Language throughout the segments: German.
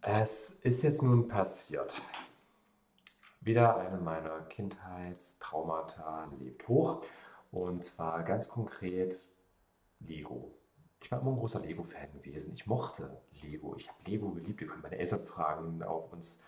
Es ist jetzt nun passiert. Wieder eine meiner Kindheitstraumata lebt hoch. Und zwar ganz konkret Lego. Ich war immer ein großer Lego-Fan gewesen. Ich mochte Lego. Ich habe Lego geliebt. Ihr könnt meine Eltern fragen, auf uns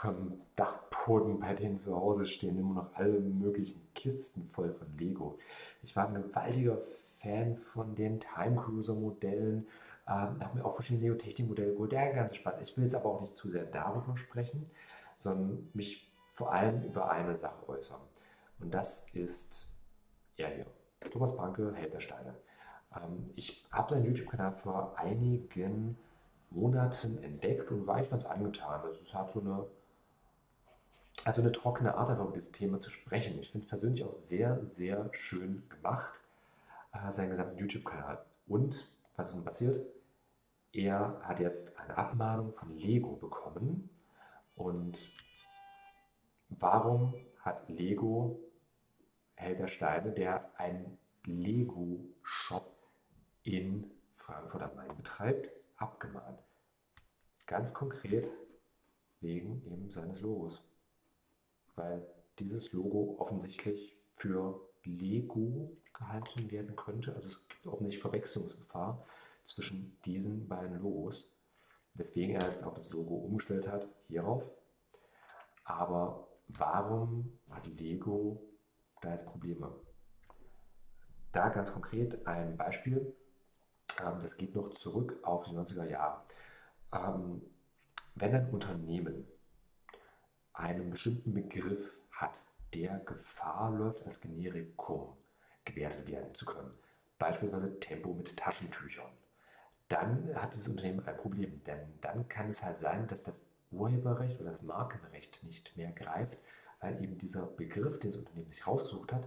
am Dachboden bei denen zu Hause stehen immer noch alle möglichen Kisten voll von Lego. Ich war ein gewaltiger Fan von den Time Cruiser-Modellen. Habe mir auch verschiedene Lego-Technik-Modelle geholt. Der ganze Spaß. Ich will jetzt aber auch nicht zu sehr darüber sprechen, sondern mich vor allem über eine Sache äußern. Und das ist er hier. Thomas Banke, Held der Steine. Ich habe seinen YouTube-Kanal vor einigen Monaten entdeckt und war ich ganz angetan. Also es hat so eine trockene Art, einfach über dieses Thema zu sprechen. Ich finde es persönlich auch sehr, sehr schön gemacht, seinen gesamten YouTube-Kanal. Und was ist nun passiert? Er hat jetzt eine Abmahnung von Lego bekommen. Und warum hat Lego Held der Steine, der einen Lego-Shop in Frankfurt am Main betreibt, abgemahnt? Ganz konkret wegen eben seines Logos. Weil dieses Logo offensichtlich für Lego gehalten werden könnte. Also es gibt offensichtlich Verwechslungsgefahr zwischen diesen beiden Logos. Weswegen er jetzt auch das Logo umgestellt hat, hierauf. Aber warum hat Lego da jetzt Probleme? Da ganz konkret ein Beispiel. Das geht noch zurück auf die 90er Jahre. Wenn ein Unternehmen einen bestimmten Begriff hat, der Gefahr läuft, als Generikum gewertet werden zu können, beispielsweise Tempo mit Taschentüchern, dann hat dieses Unternehmen ein Problem, denn dann kann es halt sein, dass das Urheberrecht oder das Markenrecht nicht mehr greift, weil eben dieser Begriff, den das Unternehmen sich rausgesucht hat,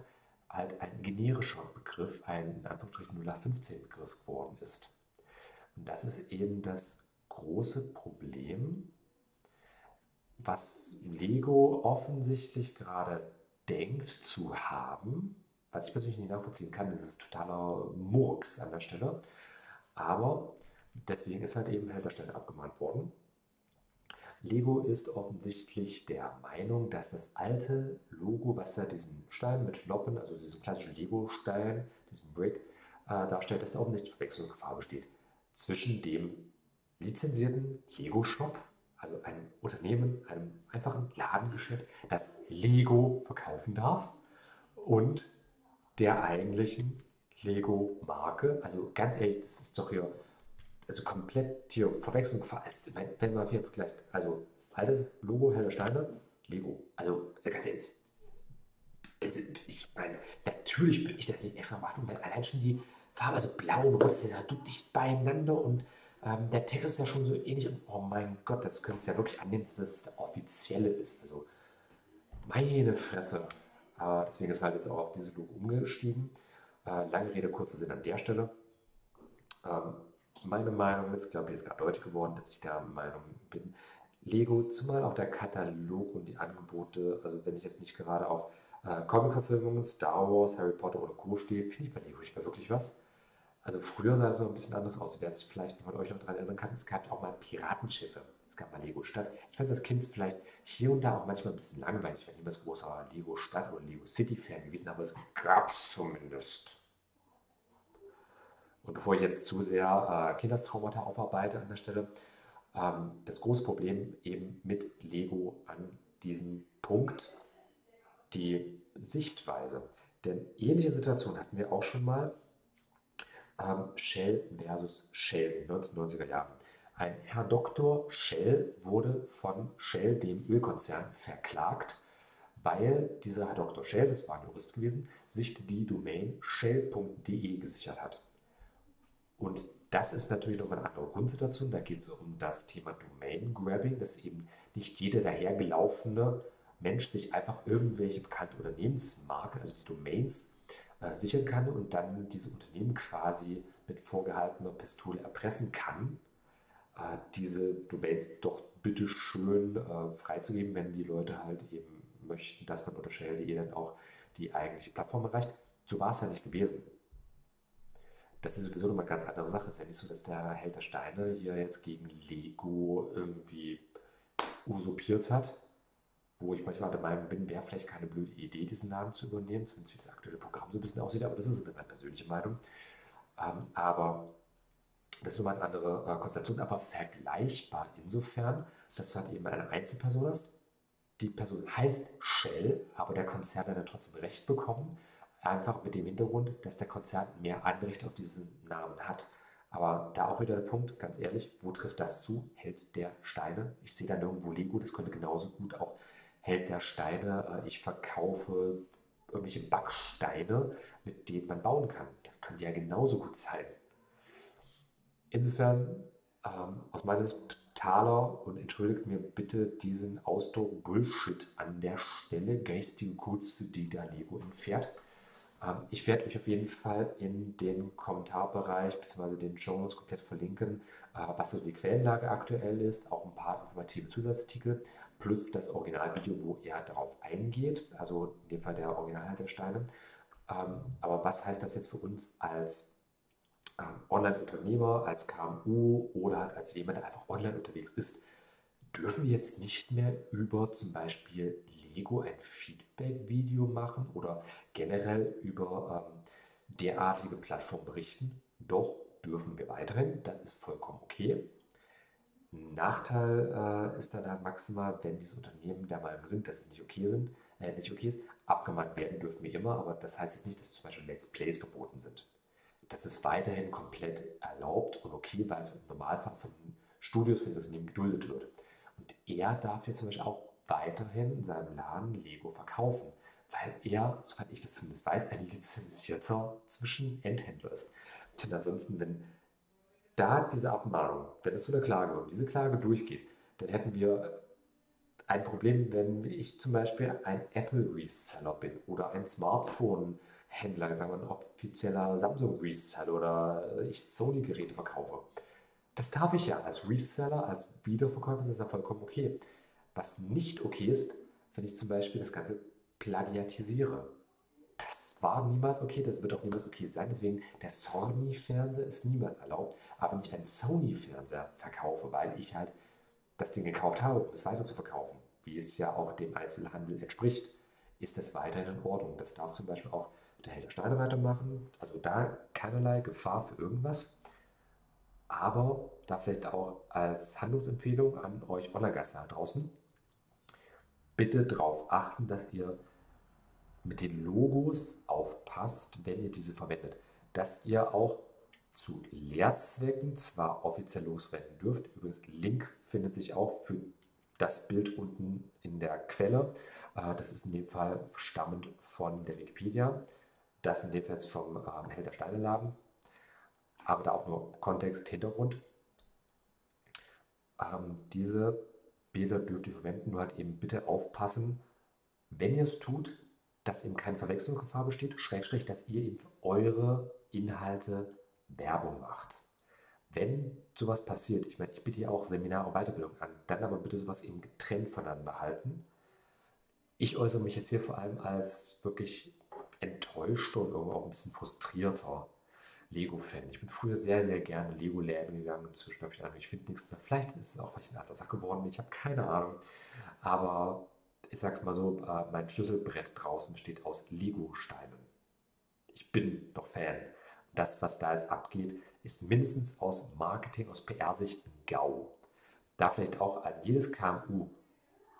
halt ein generischer Begriff, ein in Anführungsstrichen 0815-Begriff geworden ist. Und das ist eben das große Problem, was Lego offensichtlich gerade denkt zu haben, was ich persönlich nicht nachvollziehen kann. Das ist totaler Murks an der Stelle. Aber deswegen ist halt eben Held der Steine abgemahnt worden. Lego ist offensichtlich der Meinung, dass das alte Logo, was ja diesen Stein mit Schnoppen, also diesen klassischen Lego-Stein, diesen Brick, darstellt, dass da offensichtlich Verwechslungsgefahr besteht zwischen dem lizenzierten Lego-Shop, also einem Unternehmen, einem einfachen Ladengeschäft, das Lego verkaufen darf, und der eigentlichen Lego-Marke. Also ganz ehrlich, das ist doch hier... Also komplett hier Verwechslung, wenn man hier vergleicht. Also altes Logo, Held der Steine, Lego. Also ganz ehrlich, also ich meine, natürlich will ich das nicht extra machen, weil allein schon die Farbe, also blau und rot, das ist ja so dicht beieinander und der Text ist ja schon so ähnlich. Und oh mein Gott, das könnte es ja wirklich annehmen, dass das der offizielle ist. Also meine Fresse. Aber deswegen ist halt jetzt auch auf dieses Logo umgestiegen. Lange Rede, kurzer Sinn an der Stelle. Meine Meinung ist, glaube ich, ist gerade deutlich geworden, dass ich der Meinung bin, Lego, zumal auch der Katalog und die Angebote, also wenn ich jetzt nicht gerade auf Comic-Verfilmungen, Star Wars, Harry Potter oder Co. stehe, finde ich bei Lego nicht mehr wirklich was. Also früher sah es noch ein bisschen anders aus, wer sich vielleicht von euch noch daran erinnern kann, es gab auch mal Piratenschiffe, es gab mal Lego-Stadt. Ich fand als Kind vielleicht hier und da auch manchmal ein bisschen langweilig, ich war niemals großer Lego-Stadt oder Lego-City-Fan gewesen, aber es gab es zumindest. Und bevor ich jetzt zu sehr Kindestraumata aufarbeite an der Stelle, das große Problem eben mit Lego an diesem Punkt, die Sichtweise. Denn ähnliche Situationen hatten wir auch schon mal. Shell versus Shell in den 1990er Jahren. Ein Herr Dr. Shell wurde von Shell, dem Ölkonzern, verklagt, weil dieser Herr Dr. Shell, das war ein Jurist gewesen, sich die Domain shell.de gesichert hat. Und das ist natürlich nochmal eine andere Grundsituation. Da geht es um das Thema Domain-Grabbing, dass eben nicht jeder dahergelaufene Mensch sich einfach irgendwelche bekannten Unternehmensmarken, also die Domains, sichern kann und dann diese Unternehmen quasi mit vorgehaltener Pistole erpressen kann, diese Domains doch bitte schön freizugeben, wenn die Leute halt eben möchten, dass man unter Shell.de dann auch die eigentliche Plattform erreicht. So war es ja nicht gewesen. Das ist sowieso nochmal eine ganz andere Sache. Es ist ja nicht so, dass der Held der Steine hier jetzt gegen Lego irgendwie usurpiert hat, wo ich manchmal der Meinung bin, wäre vielleicht keine blöde Idee, diesen Namen zu übernehmen, zumindest wie das aktuelle Programm so ein bisschen aussieht, aber das ist eine ganz persönliche Meinung. Aber das ist nochmal eine andere Konstellation, aber vergleichbar insofern, dass du halt eben eine Einzelperson hast. Die Person heißt Shell, aber der Konzern hat dann trotzdem Recht bekommen, einfach mit dem Hintergrund, dass der Konzern mehr Anrecht auf diesen Namen hat. Aber da auch wieder der Punkt, ganz ehrlich, wo trifft das zu? Held der Steine. Ich sehe da nirgendwo Lego, das könnte genauso gut auch Held der Steine. Ich verkaufe irgendwelche Backsteine, mit denen man bauen kann. Das könnte ja genauso gut sein. Insofern, aus meiner Sicht, totaler, und entschuldigt mir bitte diesen Ausdruck, Bullshit an der Stelle, geistige Kurze, die da Lego entfährt. Ich werde euch auf jeden Fall in den Kommentarbereich bzw. den Journals komplett verlinken, was so die Quellenlage aktuell ist, auch ein paar informative Zusatzartikel, plus das Originalvideo, wo er darauf eingeht, also in dem Fall der Originalheld der Steine. Aber was heißt das jetzt für uns als Online-Unternehmer, als KMU oder halt als jemand, der einfach online unterwegs ist? Dürfen wir jetzt nicht mehr über zum Beispiel Lego ein Feedback-Video machen oder generell über derartige Plattformen berichten? Doch, dürfen wir weiterhin, das ist vollkommen okay. Nachteil ist dann halt maximal, wenn diese Unternehmen der Meinung sind, dass es nicht okay ist, abgemahnt werden dürfen wir immer, aber das heißt jetzt nicht, dass zum Beispiel Let's Plays verboten sind. Das ist weiterhin komplett erlaubt und okay, weil es im Normalfall von Studios, von Unternehmen geduldet wird. Und er darf jetzt zum Beispiel auch weiterhin in seinem Laden Lego verkaufen, weil er, soweit ich das zumindest weiß, ein lizenzierter Zwischenendhändler ist. Denn ansonsten, wenn da diese Abmahnung, wenn es zu einer Klage wird, diese Klage durchgeht, dann hätten wir ein Problem, wenn ich zum Beispiel ein Apple-Reseller bin oder ein Smartphone Händler, sagen wir ein offizieller Samsung-Reseller oder ich Sony-Geräte verkaufe. Das darf ich ja als Reseller, als Wiederverkäufer, das ist ja vollkommen okay. Was nicht okay ist, wenn ich zum Beispiel das Ganze plagiatisiere. Das war niemals okay, das wird auch niemals okay sein, deswegen der Sony-Fernseher ist niemals erlaubt, aber wenn ich einen Sony-Fernseher verkaufe, weil ich halt das Ding gekauft habe, um es weiter zu verkaufen, wie es ja auch dem Einzelhandel entspricht, ist das weiterhin in Ordnung. Das darf zum Beispiel auch der Held der Steine weitermachen, also da keinerlei Gefahr für irgendwas, aber da vielleicht auch als Handlungsempfehlung an euch Online-Geister da draußen, bitte darauf achten, dass ihr mit den Logos aufpasst, wenn ihr diese verwendet, dass ihr auch zu Lehrzwecken zwar offiziell Logos verwenden dürft, übrigens Link findet sich auch für das Bild unten in der Quelle, das ist in dem Fall stammend von der Wikipedia, das in dem Fall jetzt vom Held der Steine Laden, aber da auch nur Kontext, Hintergrund. Diese Bilder dürft ihr verwenden, nur halt eben bitte aufpassen, wenn ihr es tut, dass eben keine Verwechslungsgefahr besteht, Schrägstrich, dass ihr eben für eure Inhalte Werbung macht. Wenn sowas passiert, ich meine, ich biete ja auch Seminare und Weiterbildung an, dann aber bitte sowas eben getrennt voneinander halten. Ich äußere mich jetzt hier vor allem als wirklich enttäuschter und irgendwo auch ein bisschen frustrierter Lego-Fan. Ich bin früher sehr, sehr gerne in Lego-Läden gegangen. Inzwischen habe ich gedacht, ich finde nichts mehr. Vielleicht ist es auch vielleicht ein alter Sack geworden, ich habe keine Ahnung. Aber ich sag's mal so, mein Schlüsselbrett draußen besteht aus Lego-Steinen. Ich bin noch Fan. Das, was da jetzt abgeht, ist mindestens aus Marketing, aus PR-Sicht ein GAU. Da vielleicht auch an jedes KMU: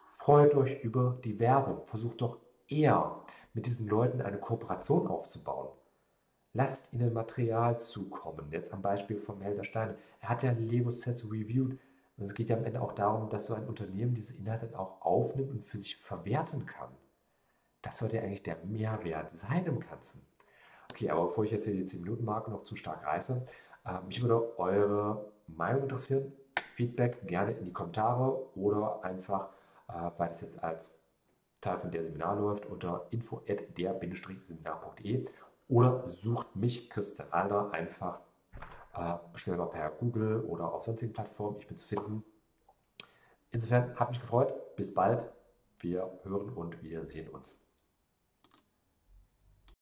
Freut euch über die Werbung. Versucht doch eher, mit diesen Leuten eine Kooperation aufzubauen. Lasst ihnen Material zukommen. Jetzt am Beispiel vom Held der Steine. Er hat ja Lego-Sets reviewed. Und es geht ja am Ende auch darum, dass so ein Unternehmen diese Inhalte dann auch aufnimmt und für sich verwerten kann. Das sollte ja eigentlich der Mehrwert sein im Ganzen. Okay, aber bevor ich jetzt hier die 10-Minuten-Marke noch zu stark reiße, mich würde eure Meinung interessieren. Feedback gerne in die Kommentare oder einfach, weil das jetzt als Teil von der Seminar läuft, unter info@der-seminar.de oder sucht mich, Christian Alder, einfach schnell mal per Google oder auf sonstigen Plattformen. Ich bin zu finden. Insofern hat mich gefreut. Bis bald. Wir hören und wir sehen uns.